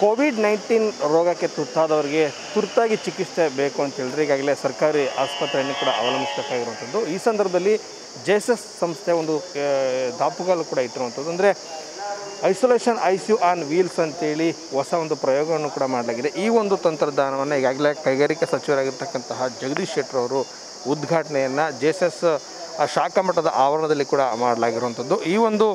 COVID-19 ರೋಗಕ್ಕೆ ತುತ್ತಾದವರಿಗೆ ತುರ್ತಾಗಿ ಚಿಕಿತ್ಸೆ ಬೇಕು ಅಂತ ಹೇಳಿದ್ರೆ ಈಗಾಗಲೇ ಸರ್ಕಾರಿ ಆಸ್ಪತ್ರೆಯನ್ನು ಕೂಡ ಅವಲಂಬಿಸಬೇಕಾಗಿರುವಂಥದ್ದು. ಈ ಸಂದರ್ಭದಲ್ಲಿ ಜೆಎಸ್ಎಸ್ ಸಂಸ್ಥೆ ಒಂದು ದಾಪುಗಾಲು ಕೂಡ ಇಟ್ಟಿರುವಂಥದ್ದು. ಅಂದರೆ ಐಸೋಲೇಷನ್ ICU ಆನ್ ವೀಲ್ಸ್ ಅಂತೇಳಿ ಹೊಸ ಒಂದು ಪ್ರಯೋಗವನ್ನು ಕೂಡ ಮಾಡಲಾಗಿದೆ. ಈ ಒಂದು ತಂತ್ರಜ್ಞಾನವನ್ನು ಈಗಾಗಲೇ ಕೈಗಾರಿಕೆ ಸಚಿವರಾಗಿರ್ತಕ್ಕಂತಹ ಜಗದೀಶ್ ಶೆಟ್ಟರ್ ಅವರು ಉದ್ಘಾಟನೆಯನ್ನು ಜೆಎಸ್ಎಸ್ ಶಾಖಾ ಮಟ್ಟದ ಆವರಣದಲ್ಲಿ ಕೂಡ ಮಾಡಲಾಗಿರುವಂಥದ್ದು. ಈ ಒಂದು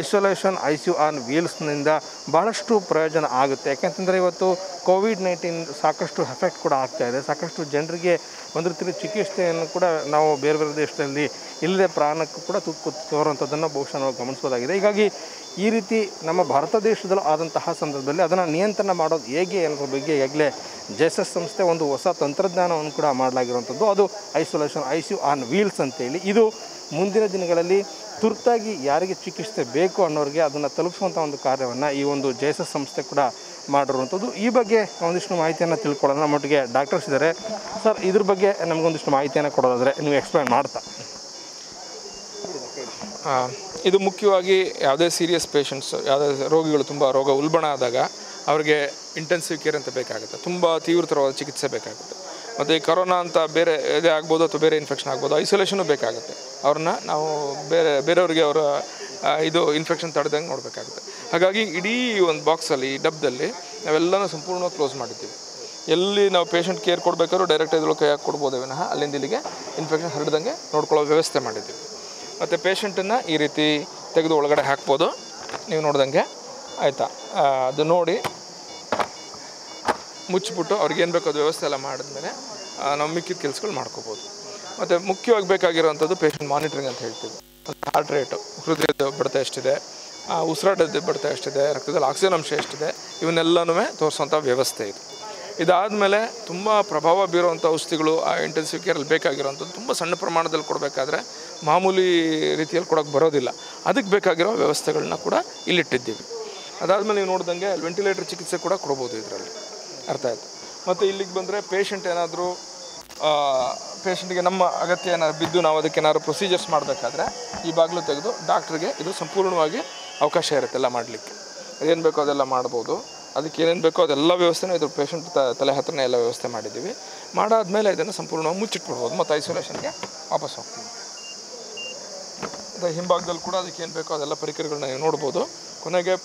ಐಸೋಲೇಷನ್ ICU ಆನ್ ವೀಲ್ಸ್ನಿಂದ ಬಹಳಷ್ಟು ಪ್ರಯೋಜನ ಆಗುತ್ತೆ. ಯಾಕೆಂತಂದರೆ ಇವತ್ತು COVID-19 ಸಾಕಷ್ಟು ಎಫೆಕ್ಟ್ ಕೂಡ ಆಗ್ತಾಯಿದೆ. ಸಾಕಷ್ಟು ಜನರಿಗೆ ಒಂದು ರೀತಿ ಚಿಕಿತ್ಸೆಯನ್ನು ಕೂಡ ನಾವು ಬೇರೆ ಬೇರೆ ದೇಶದಲ್ಲಿ ಇಲ್ಲದೆ ಪ್ರಾಣಕ್ಕೂ ಕೂಡ ತುಕ್ಕು ತೋರುವಂಥದ್ದನ್ನು ಬಹುಶಃ ನಾವು ಗಮನಿಸೋದಾಗಿದೆ. ಹೀಗಾಗಿ ಈ ರೀತಿ ನಮ್ಮ ಭಾರತ ದೇಶದಲ್ಲೂ ಆದಂತಹ ಸಂದರ್ಭದಲ್ಲಿ ಅದನ್ನು ನಿಯಂತ್ರಣ ಮಾಡೋದು ಹೇಗೆ ಅನ್ನೋದ್ರ ಬಗ್ಗೆ ಈಗಾಗಲೇ ಜೆಎಸ್ಎಸ್ ಸಂಸ್ಥೆ ಒಂದು ಹೊಸ ತಂತ್ರಜ್ಞಾನವನ್ನು ಕೂಡ ಮಾಡಲಾಗಿರುವಂಥದ್ದು. ಅದು ಐಸೋಲೇಷನ್ ICU ಆನ್ ವೀಲ್ಸ್ ಅಂತೇಳಿ. ಇದು ಮುಂದಿನ ದಿನಗಳಲ್ಲಿ ತುರ್ತಾಗಿ ಯಾರಿಗೆ ಚಿಕಿತ್ಸೆ ಬೇಕು ಅನ್ನೋರಿಗೆ ಅದನ್ನು ತಲುಪಿಸುವಂಥ ಒಂದು ಕಾರ್ಯವನ್ನು ಈ ಒಂದು ಜೆಎಸ್ಎಸ್ ಸಂಸ್ಥೆ ಕೂಡ ಮಾಡಿರುವಂಥದ್ದು. ಈ ಬಗ್ಗೆ ಒಂದಿಷ್ಟು ಮಾಹಿತಿಯನ್ನು ತಿಳ್ಕೊಳ್ಳೋಣ. ನಮ್ಮೊಟ್ಟಿಗೆ ಡಾಕ್ಟರ್ಸ್ ಇದ್ದಾರೆ. ಸರ್, ಇದ್ರ ಬಗ್ಗೆ ನಮಗೊಂದಿಷ್ಟು ಮಾಹಿತಿಯನ್ನು ಕೊಡೋದಾದರೆ ನೀವು ಎಕ್ಸ್ಪ್ಲೈನ್ ಮಾಡ್ತಾ. ಇದು ಮುಖ್ಯವಾಗಿ ಯಾವುದೇ ಸೀರಿಯಸ್ ಪೇಷಂಟ್ಸ್, ಯಾವುದೇ ರೋಗಿಗಳು ತುಂಬ ರೋಗ ಉಲ್ಬಣ ಆದಾಗ ಅವರಿಗೆ ಇಂಟೆನ್ಸಿವ್ ಕೇರ್ ಅಂತ ಬೇಕಾಗುತ್ತೆ, ತುಂಬ ತೀವ್ರತರವಾದ ಚಿಕಿತ್ಸೆ ಬೇಕಾಗುತ್ತೆ. ಮತ್ತು ಈ ಕರೋನಾ ಅಂತ ಬೇರೆ ಇದೇ ಆಗ್ಬೋದು ಅಥವಾ ಬೇರೆ ಇನ್ಫೆಕ್ಷನ್ ಆಗ್ಬೋದು, ಐಸೋಲೇಷನು ಬೇಕಾಗುತ್ತೆ. ಅವ್ರನ್ನ ನಾವು ಬೇರೆಯವ್ರಿಗೆ ಅವರ ಇದು ಇನ್ಫೆಕ್ಷನ್ ತಡೆದಂಗೆ ನೋಡಬೇಕಾಗುತ್ತೆ. ಹಾಗಾಗಿ ಇಡೀ ಒಂದು ಬಾಕ್ಸಲ್ಲಿ, ಡಬ್ದಲ್ಲಿ ನಾವೆಲ್ಲನೂ ಸಂಪೂರ್ಣವಾಗಿ ಕ್ಲೋಸ್ ಮಾಡಿದ್ದೀವಿ. ಎಲ್ಲಿ ನಾವು ಪೇಷಂಟ್ ಕೇರ್ ಕೊಡಬೇಕಾದ್ರೂ ಡೈರೆಕ್ಟ್ ಇದ್ರೊಳಗೆ ಕೈ ಹಾಕಿ ಕೊಡ್ಬೋದು ವಿನಃ ಅಲ್ಲಿಂದ ಇಲ್ಲಿಗೆ ಇನ್ಫೆಕ್ಷನ್ ಹರಡ್ದಂಗೆ ನೋಡ್ಕೊಳ್ಳೋ ವ್ಯವಸ್ಥೆ ಮಾಡಿದ್ದೀವಿ. ಮತ್ತು ಪೇಷಂಟನ್ನು ಈ ರೀತಿ ತೆಗೆದು ಒಳಗಡೆ ಹಾಕ್ಬೋದು, ನೀವು ನೋಡ್ದಂಗೆ ಆಯಿತಾ. ಅದು ನೋಡಿ ಮುಚ್ಚಿಬಿಟ್ಟು ಅವ್ರಿಗೇನು ಬೇಕೋ ಅದು ವ್ಯವಸ್ಥೆ ಎಲ್ಲ ಮಾಡಿದ್ಮೇಲೆ ನಾವು ಮಿಕ್ಕಿದ ಕೆಲಸಗಳು ಮಾಡ್ಕೋಬೋದು. ಮತ್ತು ಮುಖ್ಯವಾಗಿ ಬೇಕಾಗಿರೋವಂಥದ್ದು ಪೇಷಂಟ್ ಮಾನಿಟ್ರಿಂಗ್ ಅಂತ ಹೇಳ್ತೀವಿ. ಹಾರ್ಟ್ ರೇಟು, ಹೃದಯದ ಬಡಿತ ಎಷ್ಟಿದೆ, ಉಸಿರಾಟದ ಬಡಿತ ಎಷ್ಟಿದೆ, ರಕ್ತದಲ್ಲಿ ಆಕ್ಸಿಜನ್ ಅಂಶ ಎಷ್ಟಿದೆ, ಇವನ್ನೆಲ್ಲನೂ ತೋರಿಸೋಂಥ ವ್ಯವಸ್ಥೆ ಇದು. ಇದಾದಮೇಲೆ ತುಂಬ ಪ್ರಭಾವ ಬೀರುವಂಥ ಔಷಧಿಗಳು ಆ ಇಂಟೆನ್ಸಿವ್ ಕೇರಲ್ಲಿ ಬೇಕಾಗಿರೋವಂಥದ್ದು ತುಂಬ ಸಣ್ಣ ಪ್ರಮಾಣದಲ್ಲಿ ಕೊಡಬೇಕಾದ್ರೆ ಮಾಮೂಲಿ ರೀತಿಯಲ್ಲಿ ಕೊಡೋಕ್ಕೆ ಬರೋದಿಲ್ಲ. ಅದಕ್ಕೆ ಬೇಕಾಗಿರೋ ವ್ಯವಸ್ಥೆಗಳನ್ನ ಕೂಡ ಇಲ್ಲಿಟ್ಟಿದ್ದೀವಿ. ಅದಾದಮೇಲೆ ನೀವು ನೋಡಿದಂಗೆ ವೆಂಟಿಲೇಟರ್ ಚಿಕಿತ್ಸೆ ಕೂಡ ಕೊಡ್ಬೋದು ಇದರಲ್ಲಿ, ಅರ್ಥ ಆಯಿತು. ಮತ್ತು ಇಲ್ಲಿಗೆ ಬಂದರೆ ಪೇಷಂಟ್ ಏನಾದರೂ ಪೇಷಂಟಿಗೆ ನಮ್ಮ ಅಗತ್ಯ ಏನಾದ್ರು ಬಿದ್ದು ನಾವು ಅದಕ್ಕೆ ಏನಾದ್ರು ಪ್ರೊಸೀಜರ್ಸ್ ಮಾಡಬೇಕಾದ್ರೆ ಈ ಬಾಗಿಲು ತೆಗೆದು ಡಾಕ್ಟ್ರಿಗೆ ಇದು ಸಂಪೂರ್ಣವಾಗಿ ಅವಕಾಶ ಇರುತ್ತೆ ಎಲ್ಲ ಮಾಡಲಿಕ್ಕೆ. ಅದೇನು ಬೇಕೋ ಅದೆಲ್ಲ ಮಾಡ್ಬೋದು. ಅದಕ್ಕೆ ಏನೇನು ಬೇಕೋ ಅದೆಲ್ಲ ವ್ಯವಸ್ಥೆನೂ ಇದು ಪೇಷಂಟ್ ತಲೆ ಹತ್ರನೇ ಎಲ್ಲ ವ್ಯವಸ್ಥೆ ಮಾಡಿದ್ದೀವಿ. ಮಾಡಾದ್ಮೇಲೆ ಇದನ್ನು ಸಂಪೂರ್ಣವಾಗಿ ಮುಚ್ಚಿಟ್ಬಿಡ್ಬೋದು ಮತ್ತು ಐಸೋಲೇಷನ್ಗೆ ವಾಪಸ್ ಹೋಗ್ತೀವಿ. ಮತ್ತು ಹಿಂಭಾಗದಲ್ಲಿ ಕೂಡ ಅದಕ್ಕೆ ಏನು ಬೇಕೋ ಅದೆಲ್ಲ ಪರಿಕರಗಳನ್ನ ನೀವು ನೋಡ್ಬೋದು. ಕೊನೆಗೆ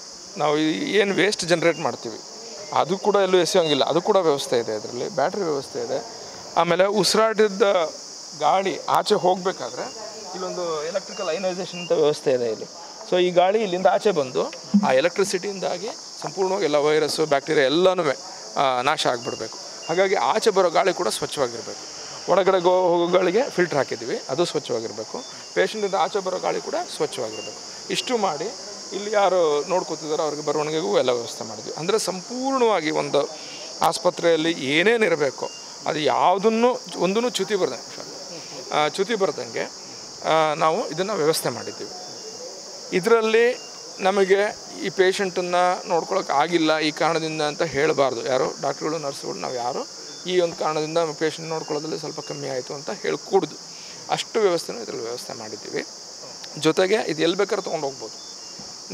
ನಾವು ಏನು ವೇಸ್ಟ್ ಜನರೇಟ್ ಮಾಡ್ತೀವಿ ಅದು ಕೂಡ ಎಲ್ಲೂ ಎಸೆಯೋಂಗಿಲ್ಲ, ಅದು ಕೂಡ ವ್ಯವಸ್ಥೆ ಇದೆ ಇದರಲ್ಲಿ. ಬ್ಯಾಟ್ರಿ ವ್ಯವಸ್ಥೆ ಇದೆ. ಆಮೇಲೆ ಉಸಿರಾಟದ ಗಾಳಿ ಆಚೆ ಹೋಗಬೇಕಾದ್ರೆ ಇಲ್ಲೊಂದು ಎಲೆಕ್ಟ್ರಿಕಲ್ ಐನೈಸೇಷನ್ ಅಂತ ವ್ಯವಸ್ಥೆ ಇದೆ ಇಲ್ಲಿ. ಸೊ ಈ ಗಾಳಿ ಇಲ್ಲಿಂದ ಆಚೆ ಬಂದು ಆ ಎಲೆಕ್ಟ್ರಿಸಿಟಿಯಿಂದಾಗಿ ಸಂಪೂರ್ಣವಾಗಿ ಎಲ್ಲ ವೈರಸ್ಸು, ಬ್ಯಾಕ್ಟೀರಿಯಾ ಎಲ್ಲನೂ ನಾಶ ಆಗಿಬಿಡಬೇಕು. ಹಾಗಾಗಿ ಆಚೆ ಬರೋ ಗಾಳಿ ಕೂಡ ಸ್ವಚ್ಛವಾಗಿರಬೇಕು. ಒಳಗಡೆ ಹೋಗೋ ಗಾಳಿಗೆ ಫಿಲ್ಟ್ರ್ ಹಾಕಿದ್ದೀವಿ, ಅದು ಸ್ವಚ್ಛವಾಗಿರಬೇಕು. ಪೇಷಂಟಿಂದ ಆಚೆ ಬರೋ ಗಾಳಿ ಕೂಡ ಸ್ವಚ್ಛವಾಗಿರಬೇಕು. ಇಷ್ಟು ಮಾಡಿ ಇಲ್ಲಿ ಯಾರು ನೋಡ್ಕೋತಿದ್ದಾರೋ ಅವ್ರಿಗೆ ಬರವಣಿಗೆಗೂ ಎಲ್ಲ ವ್ಯವಸ್ಥೆ ಮಾಡಿದ್ವಿ. ಅಂದರೆ ಸಂಪೂರ್ಣವಾಗಿ ಒಂದು ಆಸ್ಪತ್ರೆಯಲ್ಲಿ ಏನೇನಿರಬೇಕು ಅದು ಯಾವುದನ್ನು ಒಂದೂ ಚ್ಯುತಿ ಬರೆದಂಗೆ ನಾವು ಇದನ್ನು ವ್ಯವಸ್ಥೆ ಮಾಡಿದ್ದೀವಿ. ಇದರಲ್ಲಿ ನಮಗೆ ಈ ಪೇಷಂಟನ್ನು ನೋಡ್ಕೊಳ್ಳೋಕೆ ಆಗಿಲ್ಲ ಈ ಕಾರಣದಿಂದ ಅಂತ ಹೇಳಬಾರ್ದು ಯಾರು ಡಾಕ್ಟ್ರುಗಳು, ನರ್ಸ್ಗಳು. ನಾವು ಯಾರು ಈ ಒಂದು ಕಾರಣದಿಂದ ಪೇಷಂಟ್ ನೋಡ್ಕೊಳ್ಳೋದ್ರಲ್ಲಿ ಸ್ವಲ್ಪ ಕಮ್ಮಿ ಆಯಿತು ಅಂತ ಹೇಳ್ಕೂಡ್ದು. ಅಷ್ಟು ವ್ಯವಸ್ಥೆನೂ ಇದರಲ್ಲಿ ವ್ಯವಸ್ಥೆ ಮಾಡಿದ್ದೀವಿ. ಜೊತೆಗೆ ಇದು ಎಲ್ಲಿ ಬೇಕಾದ್ರೂ ತೊಗೊಂಡು ಹೋಗ್ಬೋದು.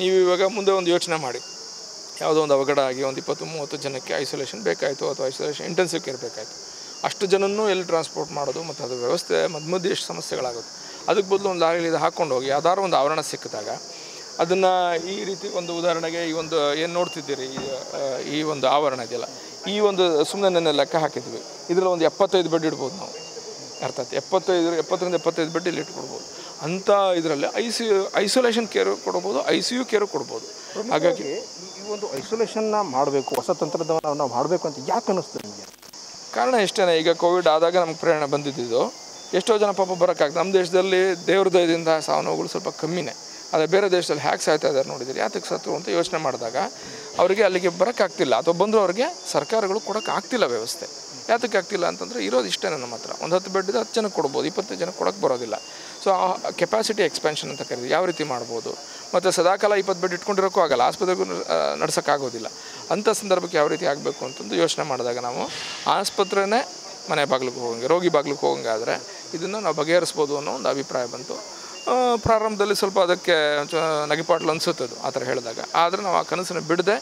ನೀವು ಇವಾಗ ಮುಂದೆ ಒಂದು ಯೋಚನೆ ಮಾಡಿ, ಯಾವುದೋ ಒಂದು ಅವಘಡ ಆಗಿ ಒಂದು 20-30 ಜನಕ್ಕೆ ಐಸೋಲೇಷನ್ ಬೇಕಾಯಿತು ಅಥವಾ ಐಸೋಲೇಷನ್ ಇಂಟೆನ್ಸಿವ್ ಕೇರ್ ಬೇಕಾಯಿತು. ಅಷ್ಟು ಜನನೂ ಎಲ್ಲಿ ಟ್ರಾನ್ಸ್ಪೋರ್ಟ್ ಮಾಡೋದು ಮತ್ತು ಅದು ವ್ಯವಸ್ಥೆ ಮಧ್ಯೆ ಎಷ್ಟು ಸಮಸ್ಯೆಗಳಾಗುತ್ತೆ. ಅದಕ್ಕೆ ಬದಲು ಒಂದು ಲಾರಿಲಿದು ಹಾಕ್ಕೊಂಡು ಹೋಗಿ ಯಾವ್ದಾದ್ರು ಒಂದು ಆವರಣ ಸಿಕ್ಕಿದಾಗ ಅದನ್ನು ಈ ರೀತಿ ಒಂದು ಉದಾಹರಣೆಗೆ ಈ ಒಂದು ಏನು ನೋಡ್ತಿದ್ದೀರಿ ಈ ಒಂದು ಆವರಣ ಇದೆಯಲ್ಲ, ಈ ಒಂದು ಸುಮ್ಮನೆ ನನ್ನ ಲೆಕ್ಕ ಹಾಕಿದ್ವಿ, ಇದರಲ್ಲಿ ಒಂದು 75 ಬೆಡ್ ಇಡ್ಬೋದು ನಾವು, ಅರ್ಥಾತ್ 70-75 ಬೆಡ್ ಇಲ್ಲಿ ಇಟ್ಕೊಡ್ಬೋದು. ಅಂಥ ಇದರಲ್ಲಿ ಐಸೋಲೇಷನ್ ಕೇರು ಕೊಡ್ಬೋದು, ICU ಕೇರು ಕೊಡ್ಬೋದು. ಹಾಗಾಗಿ ಈ ಒಂದು ಐಸೋಲೇಷನ್ನ ಮಾಡಬೇಕು, ಹೊಸ ತಂತ್ರಜ್ಞಾನ ನಾವು ಮಾಡಬೇಕು ಅಂತ ಯಾಕೆ ಅನ್ನಿಸ್ತದೆ ನಿಮಗೆ? ಕಾರಣ ಎಷ್ಟೇ, ಈಗ ಕೋವಿಡ್ ಆದಾಗ ನಮ್ಗೆ ಪ್ರೇರಣೆ ಬಂದಿದ್ದು ಎಷ್ಟೋ ಜನ ಪಾಪ ಬರೋಕ್ಕಾಗ್ತದೆ. ನಮ್ಮ ದೇಶದಲ್ಲಿ ದೇವ್ರ ದಯದಿಂದ ಸಾವನೋವುಗಳು ಸ್ವಲ್ಪ ಕಮ್ಮಿನೇ, ಆದರೆ ಬೇರೆ ದೇಶದಲ್ಲಿ ಹ್ಯಾಕ್ ಸಾಯ್ತಾ ಇದ್ದಾರೆ ನೋಡಿದ್ದೀರಿ. ಯಾತಕ್ಕೆ ಸತ್ತು ಅಂತ ಯೋಚನೆ ಮಾಡಿದಾಗ ಅವರಿಗೆ ಅಲ್ಲಿಗೆ ಬರೋಕ್ಕಾಗ್ತಿಲ್ಲ ಅಥವಾ ಬಂದರೂ ಅವ್ರಿಗೆ ಸರ್ಕಾರಗಳು ಕೊಡೋಕ್ಕಾಗ್ತಿಲ್ಲ ವ್ಯವಸ್ಥೆ. ಯಾತಕ್ಕೆ ಆಗ್ತಿಲ್ಲ ಅಂತಂದರೆ ಇರೋದು ಇಷ್ಟೇ ನಮ್ಮ ಹತ್ರ, ಒಂದು 10 ಬೆಡ್ 10 ಜನಕ್ಕೆ ಕೊಡ್ಬೋದು, 25 ಜನಕ್ಕೆ ಕೊಡೋಕ್ಕೆ ಬರೋದಿಲ್ಲ. ಸೊ ಆ ಕೆಪಾಸಿಟಿ ಎಕ್ಸ್ಪ್ಯಾನ್ಷನ್ ಅಂತ ಕರೀತೀವಿ, ಯಾವ ರೀತಿ ಮಾಡ್ಬೋದು. ಮತ್ತು ಸದಾಕಾಲ 20 ಬೆಡ್ ಇಟ್ಕೊಂಡಿರೋಕ್ಕೂ ಆಗಲ್ಲ, ಆಸ್ಪತ್ರೆಗೂ ನಡೆಸೋಕ್ಕಾಗೋದಿಲ್ಲ. ಅಂಥ ಸಂದರ್ಭಕ್ಕೆ ಯಾವ ರೀತಿ ಆಗಬೇಕು ಅಂತಂದು ಯೋಚನೆ ಮಾಡಿದಾಗ ನಾವು ಆಸ್ಪತ್ರೆನೇ ಮನೆ ಬಾಗಿಲಿಗೆ ಹೋಗಂಗೆ, ರೋಗಿ ಬಾಗಿಲಿಗೆ ಹೋಗಂಗಾದರೆ ಇದನ್ನು ನಾವು ಬಗೆಹರಿಸ್ಬೋದು ಅನ್ನೋ ಒಂದು ಅಭಿಪ್ರಾಯ ಬಂತು. ಪ್ರಾರಂಭದಲ್ಲಿ ಸ್ವಲ್ಪ ಅದಕ್ಕೆ ನಗೆಪಾಟ್ಲು ಅನಿಸುತ್ತದು ಆ ಥರ ಹೇಳಿದಾಗ. ಆದರೆ ನಾವು ಆ ಕನಸನ್ನು ಬಿಡದೆ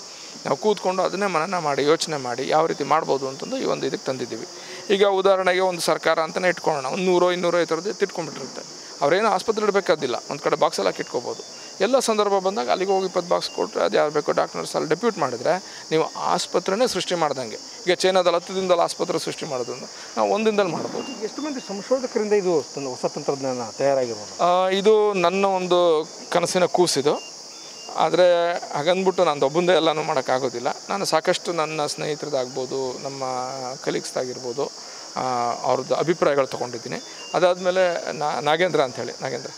ನಾವು ಕೂತ್ಕೊಂಡು ಅದನ್ನೇ ಮನನ ಮಾಡಿ ಯೋಚನೆ ಮಾಡಿ ಯಾವ ರೀತಿ ಮಾಡ್ಬೋದು ಅಂತಂದು ಈ ಒಂದು ಇದಕ್ಕೆ ತಂದಿದ್ದೀವಿ. ಈಗ ಉದಾಹರಣೆಗೆ ಒಂದು ಸರ್ಕಾರ ಅಂತಲೇ ಇಟ್ಕೊಳ್ಳೋಣ, 100-200 ಈ ಥರದ್ದು ತಿಟ್ಕೊಂಡ್ಬಿಟ್ಟಿರುತ್ತೆ. ಅವರೇನು ಆಸ್ಪತ್ರೆ ಇಡಬೇಕಾದಿಲ್ಲ, ಒಂದು ಕಡೆ ಬಾಕ್ಸೆಲ್ಲ ಇಟ್ಕೋಬೋದು. ಎಲ್ಲ ಸಂದರ್ಭ ಬಂದಾಗ ಅಲ್ಲಿಗೆ ಹೋಗಿ 20 ಬಾಕ್ಸ್ ಕೊಟ್ಟರೆ ಅದು ಯಾರು ಬೇಕೋ ಡಾಕ್ಟರ್ಸ್ ಅಲ್ಲಿ ಡೆಪ್ಯೂಟ್ ಮಾಡಿದರೆ ನೀವು ಆಸ್ಪತ್ರೆನೇ ಸೃಷ್ಟಿ ಮಾಡ್ದಂಗೆ. ಈಗ ಚೈನಾದಲ್ಲಿ 10 ದಿನದಲ್ಲಿ ಆಸ್ಪತ್ರೆ ಸೃಷ್ಟಿ ಮಾಡೋದನ್ನು ನಾವು 1 ದಿನದಲ್ಲಿ ಮಾಡ್ಬೋದು. ಎಷ್ಟು ಮಂದಿ ಸಂಶೋಧಕರಿಂದ ಇದು ಹೊಸ ತಂತ್ರಜ್ಞಾನ ತಯಾರಾಗಿರ್ಬೋದು? ಇದು ನನ್ನ ಒಂದು ಕನಸಿನ ಕೂಸಿದು. ಆದರೆ ಹಾಗಂದ್ಬಿಟ್ಟು ನಾನು ಒಬ್ಬಂದೇ ಎಲ್ಲನೂ ಮಾಡೋಕ್ಕಾಗೋದಿಲ್ಲ. ನಾನು ಸಾಕಷ್ಟು ನನ್ನ ಸ್ನೇಹಿತರದ್ದಾಗ್ಬೋದು, ನಮ್ಮ ಕಲೀಗ್ಸ್ದಾಗಿರ್ಬೋದು ಅವ್ರದ್ದು ಅಭಿಪ್ರಾಯಗಳು ತೊಗೊಂಡಿದ್ದೀನಿ. ಅದಾದಮೇಲೆ ನಾಗೇಂದ್ರ ಅಂಥೇಳಿ, ನಾಗೇಂದ್ರ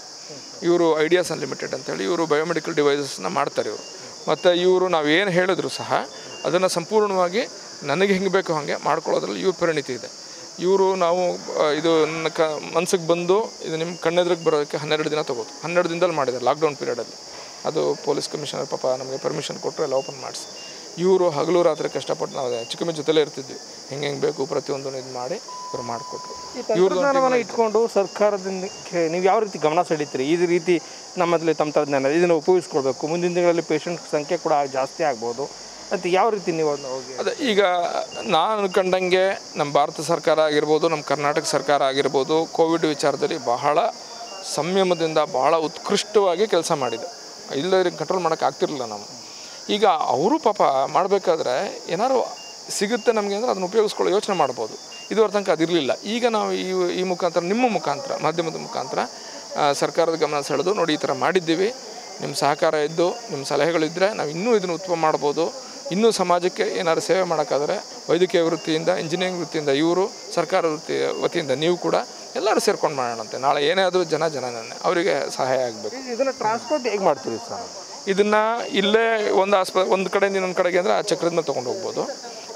ಇವರು ಐಡಿಯಾಸ್ ಅನ್ಲಿಮಿಟೆಡ್ ಅಂತೇಳಿ ಇವರು ಬಯೋಮೆಡಿಕಲ್ ಡಿವೈಸಸ್ನ ಮಾಡ್ತಾರೆ ಇವರು. ಮತ್ತು ಇವರು ನಾವು ಏನು ಹೇಳಿದ್ರು ಸಹ ಅದನ್ನು ಸಂಪೂರ್ಣವಾಗಿ ನನಗೆ ಹೆಂಗೆ ಬೇಕೋ ಹಾಗೆ ಮಾಡ್ಕೊಳ್ಳೋದ್ರಲ್ಲಿ ಇವ್ರ ಪರಿಣಿತಿ ಇದೆ. ಇವರು ನಾವು ಇದು ನನ್ನ ಮನಸ್ಸಿಗೆ ಬಂದು ಇದು ನಿಮ್ಮ ಕಣ್ಣೆದ್ರಿಗೆ ಬರೋದಕ್ಕೆ 12 ದಿನ ತೊಗೋತು. 12 ದಿನದಲ್ಲಿ ಮಾಡಿದ್ದಾರೆ ಲಾಕ್ಡೌನ್ ಪೀರಿಯಡಲ್ಲಿ. ಅದು ಪೊಲೀಸ್ ಕಮಿಷನರ್ ಪಾಪ ನಮಗೆ ಪರ್ಮಿಷನ್ ಕೊಟ್ಟರು, ಎಲ್ಲ ಓಪನ್ ಮಾಡಿಸಿ. ಇವರು ಹಗಲು ರಾತ್ರಿ ಕಷ್ಟಪಟ್ಟು ನಾವು ಚಿಕ್ಕಮ್ಮಿ ಜೊತೆಲೇ ಇರ್ತಿದ್ವಿ, ಹೆಂಗೆ ಹೆಂಗೆ ಬೇಕು ಪ್ರತಿಯೊಂದನ್ನು ಇದು ಮಾಡಿ ಇವರು ಮಾಡಿಕೊಟ್ರು. ಇವ್ರನ್ನ ಇಟ್ಕೊಂಡು ಸರ್ಕಾರದಿಂದ ನೀವು ಯಾವ ರೀತಿ ಗಮನ ಸೆಳೀತೀರಿ? ಈ ರೀತಿ ನಮ್ಮಲ್ಲಿ ತಂತ್ರಜ್ಞಾನ ಇದನ್ನು ಉಪಯೋಗಿಸ್ಕೊಳ್ಬೇಕು, ಮುಂದಿನ ದಿನಗಳಲ್ಲಿ ಪೇಷಂಟ್ ಸಂಖ್ಯೆ ಕೂಡ ಜಾಸ್ತಿ ಆಗ್ಬೋದು ಅಂತ ಯಾವ ರೀತಿ ನೀವು ಹೋಗಿ? ಅದೇ ಈಗ ನಾನು ಅನ್ಕೊಂಡಂಗೆ ನಮ್ಮ ಭಾರತ ಸರ್ಕಾರ ಆಗಿರ್ಬೋದು, ನಮ್ಮ ಕರ್ನಾಟಕ ಸರ್ಕಾರ ಆಗಿರ್ಬೋದು ಕೋವಿಡ್ ವಿಚಾರದಲ್ಲಿ ಬಹಳ ಸಂಯಮದಿಂದ ಬಹಳ ಉತ್ಕೃಷ್ಟವಾಗಿ ಕೆಲಸ ಮಾಡಿದೆ. ಇಲ್ಲದ್ರೆ ಕಂಟ್ರೋಲ್ ಮಾಡೋಕ್ಕಾಗ್ತಿರಲಿಲ್ಲ ನಾವು. ಈಗ ಅವರು ಪಾಪ ಮಾಡಬೇಕಾದ್ರೆ ಏನಾದ್ರು ಸಿಗುತ್ತೆ ನಮಗೆ ಅಂದರೆ ಅದನ್ನು ಉಪಯೋಗಿಸ್ಕೊಳ್ಳೋ ಯೋಚನೆ ಮಾಡ್ಬೋದು. ಇದುವರೆ ತನಕ ಅದಿರಲಿಲ್ಲ. ಈಗ ನಾವು ಈ ಮುಖಾಂತರ, ನಿಮ್ಮ ಮುಖಾಂತರ, ಮಾಧ್ಯಮದ ಮುಖಾಂತರ ಸರ್ಕಾರದ ಗಮನ ಸೆಳೆದು ನೋಡಿ ಈ ಥರ ಮಾಡಿದ್ದೀವಿ, ನಿಮ್ಮ ಸಹಕಾರ ಇದ್ದು ನಿಮ್ಮ ಸಲಹೆಗಳಿದ್ದರೆ ನಾವು ಇನ್ನೂ ಇದನ್ನು ಉತ್ತಮ ಮಾಡ್ಬೋದು, ಇನ್ನೂ ಸಮಾಜಕ್ಕೆ ಏನಾದ್ರು ಸೇವೆ ಮಾಡೋಕ್ಕಾದರೆ ವೈದ್ಯಕೀಯ ವೃತ್ತಿಯಿಂದ, ಇಂಜಿನಿಯರಿಂಗ್ ವೃತ್ತಿಯಿಂದ ಇವರು, ಸರ್ಕಾರ ವತಿಯಿಂದ ನೀವು ಕೂಡ ಎಲ್ಲರೂ ಸೇರ್ಕೊಂಡು ಮಾಡೋಣಂತೆ. ನಾಳೆ ಏನೇ ಆದರೂ ಜನನೇ ಅವರಿಗೆ ಸಹಾಯ ಆಗಬೇಕು. ಇದನ್ನು ಟ್ರಾನ್ಸ್ಪೋರ್ಟ್ ಹೇಗೆ ಮಾಡ್ತೀವಿ ಸರ್? ಇದನ್ನು ಇಲ್ಲೇ ಒಂದು ಕಡೆಯಿಂದ ಇನ್ನೊಂದು ಕಡೆಗೆ ಅಂದರೆ ಆ ಚಕ್ರದನ್ನ ತೊಗೊಂಡು ಹೋಗ್ಬೋದು.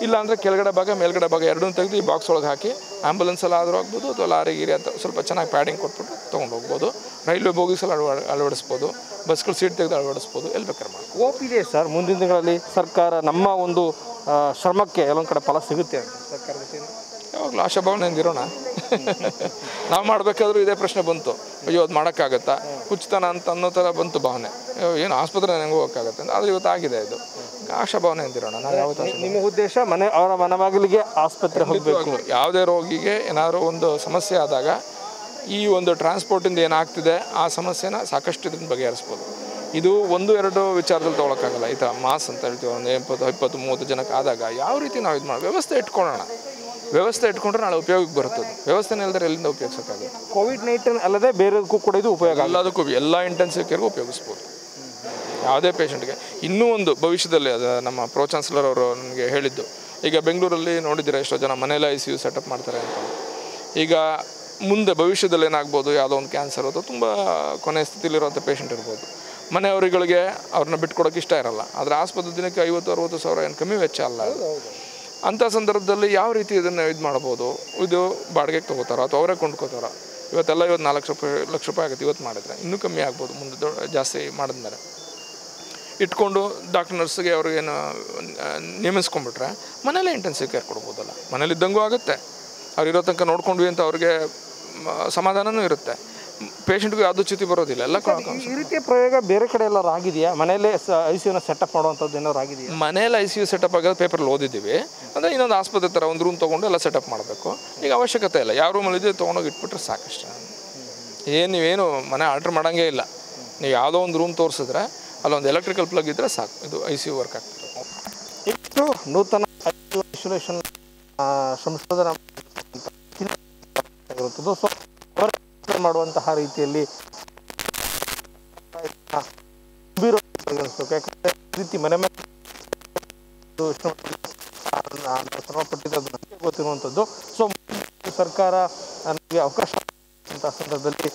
ಇಲ್ಲಾಂದರೆ ಕೆಳಗಡೆ ಭಾಗ ಮೇಲ್ಗಡೆ ಭಾಗ ಎರಡನ್ನೂ ತೆಗೆದು ಈ ಬಾಕ್ಸ್ ಒಳಗೆ ಹಾಕಿ ಆ್ಯಂಬುಲೆನ್ಸಲ್ಲಿ ಆದರೂ ಆಗ್ಬೋದು, ಅಥವಾ ಲಾರಿ ಗೀರಿ ಅಂತ ಸ್ವಲ್ಪ ಚೆನ್ನಾಗಿ ಪ್ಯಾಡಿಂಗ್ ಕೊಟ್ಬಿಟ್ಟು ತೊಗೊಂಡು ಹೋಗ್ಬೋದು. ರೈಲ್ವೆ ಬೋಗಿಸಲ್ಲಿ ಅಳವಡಿಸ್ಬೋದು, ಬಸ್ಗಳು ಸೀಟ್ ತೆಗೆದು ಅಳವಡಿಸ್ಬೋದು, ಎಲ್ಲಿ ಬೇಕಾದ್ರೆ ಮಾಡಿ. ಹೋಪ್ ಇದೆ ಸರ್, ಮುಂದಿನ ದಿನಗಳಲ್ಲಿ ಸರ್ಕಾರ ನಮ್ಮ ಒಂದು ಶ್ರಮಕ್ಕೆ ಎಲ್ಲೊಂದು ಕಡೆ ಫಲ ಸಿಗುತ್ತೆ ಅಂತ ಸರ್ಕಾರದಿಂದ ಯಾವಾಗಲೂ ಆಶಾಭಾವನೆಯಿಂದ ಇರೋಣ. ನಾವು ಮಾಡಬೇಕಾದ್ರೂ ಇದೇ ಪ್ರಶ್ನೆ ಬಂತು, ಅಯ್ಯೋ ಅದು ಮಾಡೋಕ್ಕಾಗತ್ತಾ, ಹುಚ್ಚುತನ ಅಂತ ಅನ್ನೋ ಥರ ಬಂತು ಭಾವನೆ, ಏನು ಆಸ್ಪತ್ರೆ ಹೆಂಗೆ ಹೋಗೋಕ್ಕಾಗತ್ತೆ ಅಂತ. ಆದರೆ ಇವತ್ತು ಆಗಿದೆ, ಇದು ಆಶಾಭಾವನೆಯಿಂದ ಇರೋಣ. ನಾನು ಯಾವತ್ತೂ ನಿಮ್ಮ ಉದ್ದೇಶ ಅವರ ಮನಮಗಳಿಗೆ ಆಸ್ಪತ್ರೆ ಹೋಗಬೇಕು. ಯಾವುದೇ ರೋಗಿಗೆ ಏನಾದರೂ ಒಂದು ಸಮಸ್ಯೆ ಆದಾಗ ಈ ಒಂದು ಟ್ರಾನ್ಸ್ಪೋರ್ಟಿಂದ ಏನಾಗ್ತಿದೆ ಆ ಸಮಸ್ಯೆನ ಸಾಕಷ್ಟು ಇದನ್ನು ಬಗೆಹರಿಸ್ಬೋದು. ಇದು 1-2 ವಿಚಾರದಲ್ಲಿ ತೊಗೊಳಕ್ಕಾಗಲ್ಲ. ಈ ಥರ ಮಾಸ್ ಅಂತ ಹೇಳ್ತೀವಿ, ಒಂದು 20-30 ಜನಕ್ಕೆ ಆದಾಗ ಯಾವ ರೀತಿ ನಾವು ಇದು ಮಾಡೋದು, ವ್ಯವಸ್ಥೆ ಇಟ್ಕೊಳ್ಳೋಣ. ವ್ಯವಸ್ಥೆ ಇಟ್ಕೊಂಡ್ರೆ ನಾಳೆ ಉಪಯೋಗಕ್ಕೆ ಬರುತ್ತದೆ. ವ್ಯವಸ್ಥೆ ಇಲ್ಲದ್ರೆ ಎಲ್ಲಿಂದ ಉಪಯೋಗಿಸೋಕ್ಕಾಗುತ್ತೆ? ಕೋವಿಡ್-19 ಅಲ್ಲದೆ ಬೇರೆದಕ್ಕೂ ಕೂಡ ಇದು ಉಪಯೋಗ, ಎಲ್ಲದಕ್ಕೂ, ಎಲ್ಲ ಇಂಟೆನ್ಸಿವ್ ಕೇರ್ಗೂ ಉಪಯೋಗಿಸ್ಬೋದು ಯಾವುದೇ ಪೇಷೆಂಟ್ಗೆ. ಇನ್ನೂ ಒಂದು ಭವಿಷ್ಯದಲ್ಲಿ ಅದು ನಮ್ಮ ಪ್ರೋ ಚಾನ್ಸಲರ್ ಅವರು ನನಗೆ ಹೇಳಿದ್ದು, ಈಗ ಬೆಂಗಳೂರಲ್ಲಿ ನೋಡಿದ್ದೀರಾ ಎಷ್ಟೋ ಜನ ಮನೇಲೆ ICU ಸೆಟಪ್ ಮಾಡ್ತಾರೆ ಅಂತ. ಈಗ ಮುಂದೆ ಭವಿಷ್ಯದಲ್ಲಿ ಏನಾಗ್ಬೋದು, ಯಾವುದೋ ಒಂದು ಕ್ಯಾನ್ಸರ್ ಅಥವಾ ತುಂಬ ಕೊನೆಯ ಸ್ಥಿತಿಲಿರುವಂಥ ಪೇಷೆಂಟ್ ಇರ್ಬೋದು, ಮನೆಯವರುಗಳಿಗೆ ಅವ್ರನ್ನ ಬಿಟ್ಕೊಡೋಕೆ ಇಷ್ಟ ಇರಲ್ಲ. ಆದರೆ ಆಸ್ಪತ್ರೆ ದಿನಕ್ಕೆ 50,000-60,000 ಏನು ಕಮ್ಮಿ ವೆಚ್ಚ ಅಲ್ಲ. ಅಂಥ ಸಂದರ್ಭದಲ್ಲಿ ಯಾವ ರೀತಿ ಇದನ್ನು ಇದು ಮಾಡ್ಬೋದು? ಇದು ಬಾಡಿಗೆಗೆ ತೊಗೋತಾರೋ ಅಥವಾ ಅವರೇ ಕೊಂಡ್ಕೋತಾರೋ? ಇವತ್ತು 4 ಲಕ್ಷ ರೂಪಾಯಿ ಆಗುತ್ತೆ ಇವತ್ತು ಮಾಡಿದ್ರೆ, ಇನ್ನೂ ಕಮ್ಮಿ ಆಗ್ಬೋದು ಮುಂದೆ ಜಾಸ್ತಿ ಮಾಡಿದ್ಮೇಲೆ. ಇಟ್ಕೊಂಡು ಡಾಕ್ಟರ್ ನರ್ಸ್ಗೆ ಅವ್ರಿಗೇನು ನೇಮಿಸ್ಕೊಂಡ್ಬಿಟ್ರೆ ಮನೇಲೇ ಇಂಟೆನ್ಸಿವ್ ಕೇರ್ ಕೊಡ್ಬೋದಲ್ಲ. ಮನೇಲಿದ್ದಂಗೂ ಆಗುತ್ತೆ, ಅವ್ರಿರೋ ತನಕ ನೋಡ್ಕೊಂಡ್ವಿ ಅಂತ ಅವ್ರಿಗೆ ಸಮಾಧಾನವೂ ಇರುತ್ತೆ, ಪೇಷೆಂಟ್ಗೂ ಯಾವುದೂ ಚ್ಯುತಿ ಬರೋದಿಲ್ಲ. ಎಲ್ಲ ಈ ರೀತಿಯ ಪ್ರಯೋಗ ಬೇರೆ ಕಡೆ ಎಲ್ಲರೂ ಆಗಿದೆಯಾ? ಮನೆಯಲ್ಲೇ ICUನ ಸೆಟಪ್ ಮಾಡುವಂಥದ್ದು ಏನಾರು ಆಗಿದೆಯಾ? ಮನೇಲಿ ICU ಸೆಟಪ್ ಆಗೋದು ಪೇಪರಲ್ಲಿ ಓದಿದ್ದೀವಿ. ಅಂದರೆ ಇನ್ನೊಂದು ಆಸ್ಪತ್ರೆ ಥರ ಒಂದು ರೂಮ್ ತೊಗೊಂಡು ಎಲ್ಲ ಸೆಟಪ್ ಮಾಡಬೇಕು. ಈಗ ಅವಶ್ಯಕತೆ ಇಲ್ಲ, ಯಾವ ರೂಮಲ್ಲಿ ಇದೆಯೋ ತೊಗೊಂಡೋಗಿ ಇಟ್ಬಿಟ್ರೆ ಸಾಕಷ್ಟು. ನೀವೇನು ಮನೆ ಆರ್ಡ್ರ್ ಮಾಡೋಂಗೇ ಇಲ್ಲ. ನೀವು ಯಾವುದೋ ಒಂದು ರೂಮ್ ತೋರಿಸಿದ್ರೆ ಅಲ್ಲೊಂದು ಎಲೆಕ್ಟ್ರಿಕಲ್ ಪ್ಲಗ್ ಇದ್ದರೆ ಸಾಕು, ಇದು ICU ವರ್ಕ್ ಆಗ್ತದೆ. ಇಷ್ಟು ನೂತನ ಐಸೋಲೇಷನ್ ಸಂಶೋಧನಾ ಮಾಡುವಂತಹ ರೀತಿಯಲ್ಲಿ ರೀತಿ ಮನೆ ಮೇಲೆ ಗೊತ್ತಿರುವಂಥದ್ದು. ಸೊ ಸರ್ಕಾರ ನಮಗೆ ಅವಕಾಶ ಸಂದರ್ಭದಲ್ಲಿ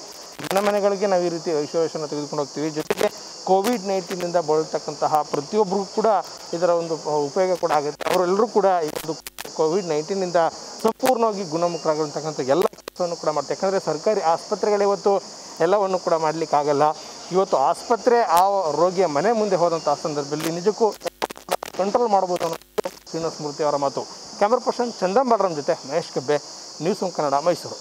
ಮನೆ ಮನೆಗಳಿಗೆ ನಾವು ಈ ರೀತಿ ಐಸೋಲೇಷನ್ ತೆಗೆದುಕೊಂಡು ಹೋಗ್ತೀವಿ. ಜೊತೆಗೆ ಕೋವಿಡ್-19 ಬಳಲ್ತಕ್ಕಂತಹ ಪ್ರತಿಯೊಬ್ಬರಿಗೂ ಕೂಡ ಇದರ ಒಂದು ಉಪಯೋಗ ಕೂಡ ಆಗುತ್ತೆ. ಅವರೆಲ್ಲರೂ ಕೂಡ ಈ ಒಂದು ಕೋವಿಡ್-19 ಸಂಪೂರ್ಣವಾಗಿ ಗುಣಮುಖರಾಗಿರ್ತಕ್ಕಂಥ ಎಲ್ಲ ಕೆಲಸವನ್ನು ಕೂಡ ಮಾಡ್ತಾರೆ. ಯಾಕಂದರೆ ಸರ್ಕಾರಿ ಆಸ್ಪತ್ರೆಗಳು ಇವತ್ತು ಎಲ್ಲವನ್ನು ಕೂಡ ಮಾಡಲಿಕ್ಕಾಗಲ್ಲ. ಇವತ್ತು ಆಸ್ಪತ್ರೆ ಆ ರೋಗಿಯ ಮನೆ ಮುಂದೆ ಹೋದಂಥ ಸಂದರ್ಭದಲ್ಲಿ ನಿಜಕ್ಕೂ ಕಂಟ್ರೋಲ್ ಮಾಡ್ಬೋದು ಅನ್ನೋದು ಶ್ರೀನಿವಾಸ ಮೂರ್ತಿ ಅವರ ಮಾತು. ಕ್ಯಾಮ್ರಾ ಪರ್ಸನ್ ಚಂದಂಬಾಳರಾಮ್ ಜೊತೆ ಮಹೇಶ್ ಕಬ್ಬೆ, ನ್ಯೂಸ್ ಕನ್ನಡ, ಮೈಸೂರು.